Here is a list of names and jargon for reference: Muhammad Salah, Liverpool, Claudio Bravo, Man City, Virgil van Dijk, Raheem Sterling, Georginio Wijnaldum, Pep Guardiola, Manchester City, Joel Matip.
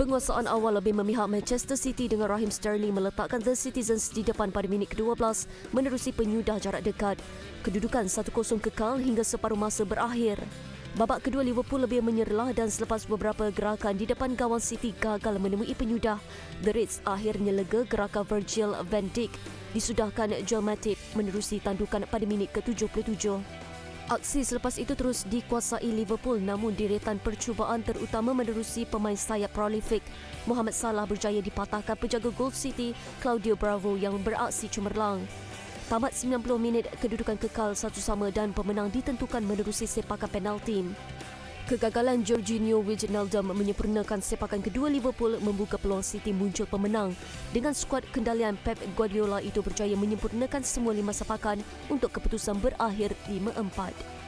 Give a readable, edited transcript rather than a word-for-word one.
Penguasaan awal lebih memihak Manchester City dengan Raheem Sterling meletakkan The Citizens di depan pada minit ke-12 menerusi penyudah jarak dekat. Kedudukan 1-0 kekal hingga separuh masa berakhir. Babak kedua Liverpool lebih menyerlah dan selepas beberapa gerakan di depan gawang City gagal menemui penyudah, The Reds akhirnya lega gerakan Virgil van Dijk disudahkan Joel Matip menerusi tandukan pada minit ke-77. Aksi selepas itu terus dikuasai Liverpool namun deretan percubaan terutama menerusi pemain sayap prolific Muhammad Salah berjaya dipatahkan penjaga gol City Claudio Bravo yang beraksi cemerlang. Tamat 90 minit, kedudukan kekal 1-1 dan pemenang ditentukan menerusi sepakan penalti. Kegagalan Georginio Wijnaldum menyempurnakan sepakan kedua Liverpool membuka peluang City muncul pemenang. Dengan skuad kendalian Pep Guardiola itu berjaya menyempurnakan semua 5 sepakan untuk keputusan berakhir 5-4.